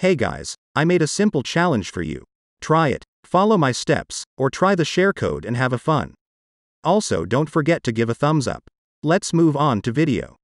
Hey guys, I made a simple challenge for you. Try it, follow my steps, or try the share code and have a fun. Also don't forget to give a thumbs up. Let's move on to video.